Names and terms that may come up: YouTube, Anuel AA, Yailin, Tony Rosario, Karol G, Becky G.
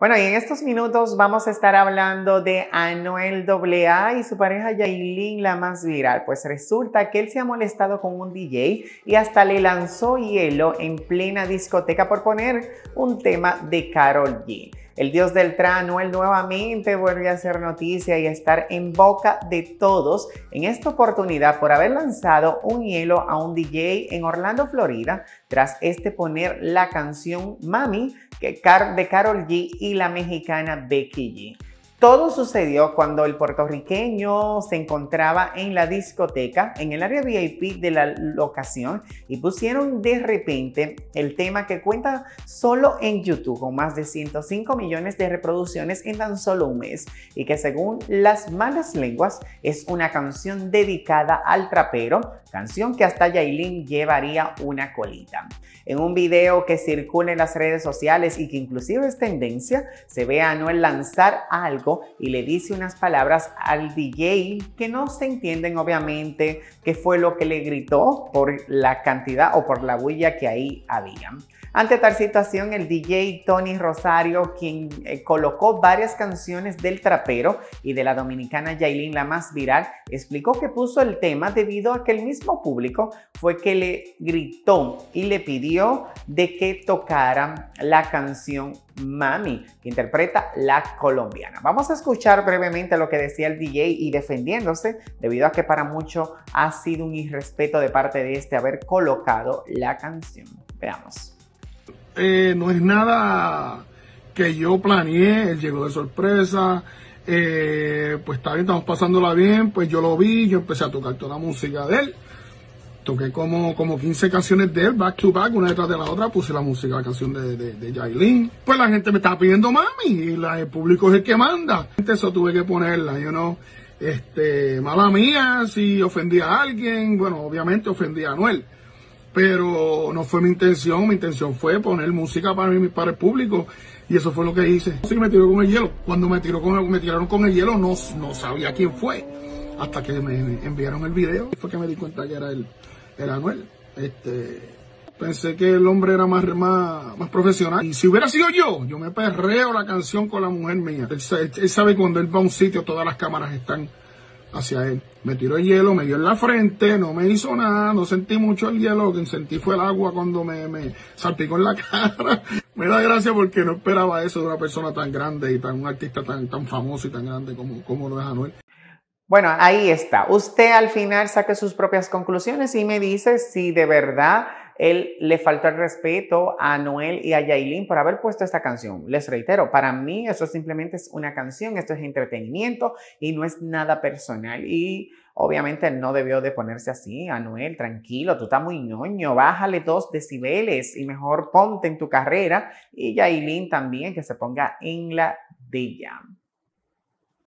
Bueno, y en estos minutos vamos a estar hablando de Anuel AA y su pareja Yailin, la más viral. Pues resulta que él se ha molestado con un DJ y hasta le lanzó hielo en plena discoteca por poner un tema de Karol G. El dios del trap, Anuel, nuevamente vuelve a hacer noticia y a estar en boca de todos en esta oportunidad por haber lanzado un hielo a un DJ en Orlando, Florida, tras este poner la canción Mami de Karol G y la mexicana Becky G. Todo sucedió cuando el puertorriqueño se encontraba en la discoteca, en el área VIP de la locación, y pusieron de repente el tema que cuenta solo en YouTube con más de 105 millones de reproducciones en tan solo un mes y que, según las malas lenguas, es una canción dedicada al trapero, canción que hasta Yailin llevaría una colita. En un video que circula en las redes sociales y que inclusive es tendencia, se ve a Anuel lanzar algo y le dice unas palabras al DJ que no se entienden, obviamente, qué fue lo que le gritó por la cantidad o por la bulla que ahí había. Ante tal situación, el DJ Tony Rosario, quien colocó varias canciones del trapero y de la dominicana Yailin, la más viral, explicó que puso el tema debido a que el mismo público fue que le gritó y le pidió de que tocaran la canción Mami, que interpreta la colombiana. Vamos a escuchar brevemente lo que decía el DJ y defendiéndose, debido a que para muchos ha sido un irrespeto de parte de este haber colocado la canción. Veamos. No es nada que yo planeé, él llegó de sorpresa, pues está bien, estamos pasándola bien, pues yo lo vi, yo empecé a tocar toda la música de él, toqué como 15 canciones de él, back to back, una detrás de la otra, puse la música, la canción de Yailin. Pues la gente me estaba pidiendo Mami, y el público es el que manda. Eso tuve que ponerla, yo no, mala mía, si ofendí a alguien, bueno, obviamente ofendí a Anuel, pero no fue mi intención fue poner música para mí, para el público, y eso fue lo que hice. Sí, me tiró con el hielo, cuando me tiraron con el hielo no sabía quién fue, hasta que me enviaron el video, fue que me di cuenta que era él. Era Anuel. Pensé que el hombre era más profesional. Y si hubiera sido yo me perreo la canción con la mujer mía. Él sabe cuando él va a un sitio, todas las cámaras están hacia él. Me tiró el hielo, me dio en la frente, no me hizo nada, no sentí mucho el hielo. Lo que sentí fue el agua cuando me salpicó en la cara. Me da gracia porque no esperaba eso de una persona tan grande y un artista tan famoso y tan grande como lo es Anuel. Bueno, ahí está. Usted al final saque sus propias conclusiones y me dice si de verdad él le faltó el respeto a Anuel y a Yailin por haber puesto esta canción. Les reitero, para mí eso simplemente es una canción, esto es entretenimiento y no es nada personal. Y obviamente no debió de ponerse así. Anuel, tranquilo, tú estás muy ñoño, bájale 2 decibeles y mejor ponte en tu carrera. Y Yailin también, que se ponga en la de ella.